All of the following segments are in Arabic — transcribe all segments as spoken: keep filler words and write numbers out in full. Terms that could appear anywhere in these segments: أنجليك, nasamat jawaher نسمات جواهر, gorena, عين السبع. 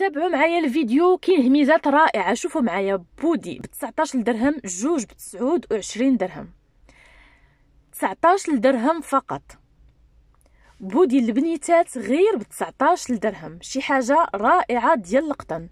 تابعوا معايا الفيديو، كاين هميزات رائعه. شوفوا معايا بودي ب تسعطاش درهم، جوج ب تسعود وعشرين درهم، تسعطاش درهم فقط. بودي البنيتات غير ب تسعطاش درهم، شي حاجه رائعه ديال القطن.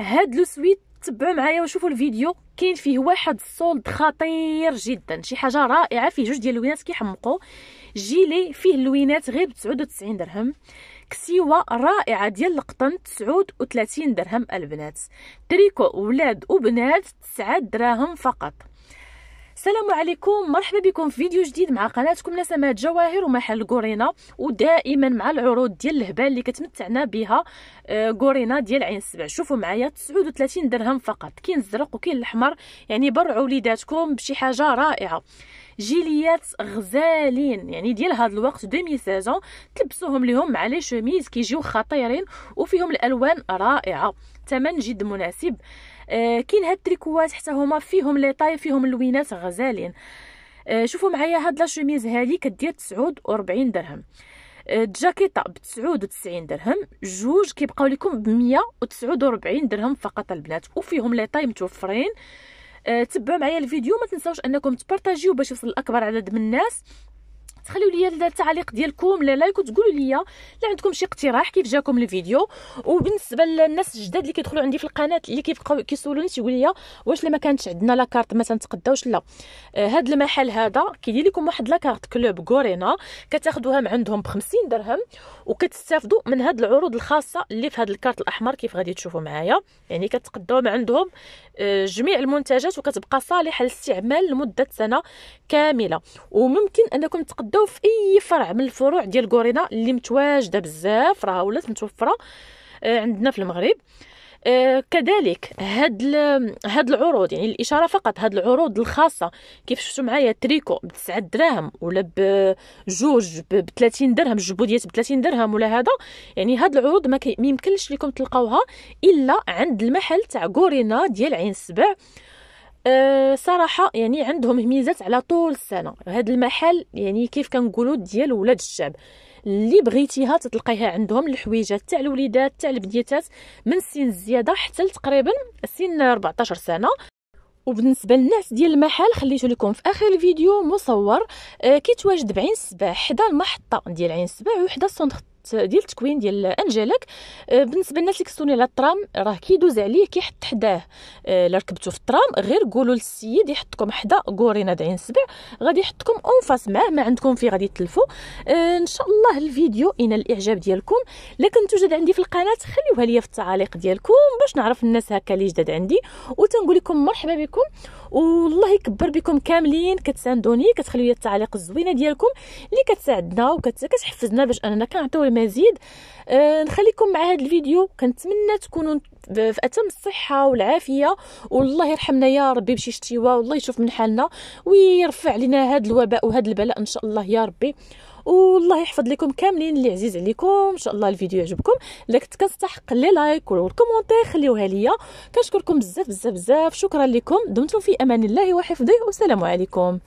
هاد لو سويت تبعوا معايا وشوفوا الفيديو، كاين فيه واحد السولد خطير جدا، شي حاجه رائعه. فيه جوج ديال اللوينات كيحمقوا، جيلي فيه اللوينات غير ب تسعود وتسعين درهم، كسيوه رائعه ديال القطن تسعود وثلاثين درهم البنات، تريكو ولاد وبنات تسعة دراهم فقط. السلام عليكم، مرحبا بكم في فيديو جديد مع قناتكم نسمات جواهر ومحل غورينا، ودائما مع العروض ديال الهبال اللي كتمتعنا بها غورينا ديال عين السبع. شوفوا معايا تسعود وثلاثين درهم فقط، كاين الزرق وكاين الاحمر، يعني برعوا وليداتكم بشي حاجه رائعه. جيليات غزالين يعني ديال هذا الوقت دومي سيزون، تلبسوهم ليهم مع لي شوميز كيجيو خطيرين وفيهم الالوان رائعه، ثمن جد مناسب. آه كاين هاد التريكوات حتى هما فيهم لي طاي، فيهم اللوينات غزالين. آه شوفوا معايا هاد لا شوميز هادي كدير تسعود وأربعين درهم، آه الجاكيطه ب تسعود وتسعين درهم، جوج كيبقاو لكم ب مية وتسعود وأربعين درهم فقط البنات، وفيهم لي طاي متوفرين. آه تبعوا معايا الفيديو، ما تنساوش انكم تبارطاجيو باش يوصل لاكبر عدد من الناس. تخليوا لي التعليق ديالكم، لا لايك، وتقولوا لي لا عندكم شي اقتراح كيف جاكم الفيديو. وبالنسبه للناس الجداد اللي كيدخلوا عندي في القناه اللي كيبقاو كيسولوني تيقول لي واش لما كانتش عندنا لاكارت ما تنتقداوش، لا آه هاد المحل هذا كيدير لكم واحد لاكارت كلوب غورينا، كتاخذوها من عندهم ب خمسين درهم وكتستافدوا من هاد العروض الخاصه اللي في هاد الكارت الاحمر كيف غادي تشوفوا معايا. يعني كتقداو من عندهم آه جميع المنتجات وكتبقى صالحه للاستعمال لمده سنه كامله، وممكن انكم تقدوا في اي فرع من الفروع ديال غورينا اللي متواجده بزاف، راه ولات متوفره عندنا في المغرب. كذلك هاد هاد العروض، يعني الاشاره فقط، هاد العروض الخاصه كيف شفتوا معايا تريكو ب تسعة دراهم ولا بجوج ب ثلاثين درهم، جبوديات ب ثلاثين درهم ولا هذا، يعني هاد العروض ما يمكنش لكم تلقاوها الا عند المحل تاع غورينا ديال عين السبع. أه صراحه يعني عندهم هميزات على طول السنه. هذا المحل يعني كيف كنقولوا ديال ولاد الشعب، اللي بغيتيها تتلقيها عندهم، الحويجات تاع الوليدات تاع البنيتات من سن الزياده حتى تقريبا سن أربعطاش سنه. وبالنسبه للناس ديال المحل خليته لكم في اخر الفيديو مصور، أه كيتواجد بعين السبع حدا المحطه ديال عين السبع وحدا السونتر ديال التكوين ديال انجلك. بالنسبه للناس اللي كيسوني على الترام راه كيدوز عليه كيحط حداه، الا ركبتو في الترام غير قولوا للسيد يحطكم حدا غورينا د عين السبع، غادي يحطكم اون فاس معاه، ما عندكم فيه غادي تلفوا. ان شاء الله الفيديو ينال الاعجاب ديالكم. لكن توجد عندي في القناه خليوها ليا في التعاليق ديالكم باش نعرف الناس هكا اللي جداد عندي، وتنقول لكم مرحبا بكم والله يكبر بكم كاملين. كتساندوني، كتخليو ليا التعليق الزوينه ديالكم اللي كتساعدنا وكتحفزنا باش اننا كنعطيو مزيد. أه نخليكم مع هذا الفيديو، كنتمنى تكونوا في اتم الصحه والعافيه، والله يرحمنا يا ربي بشي شتيوه، والله يشوف من حالنا ويرفع علينا هذا الوباء وهذا البلاء ان شاء الله يا ربي، والله يحفظ لكم كاملين اللي عزيز عليكم. ان شاء الله الفيديو يعجبكم، الا كنت كنستحق لي لايك والكومونتير خليوها ليا. كنشكركم بزاف بزاف بزاف، شكرا لكم، دمتم في امان الله وحفظه، والسلام عليكم.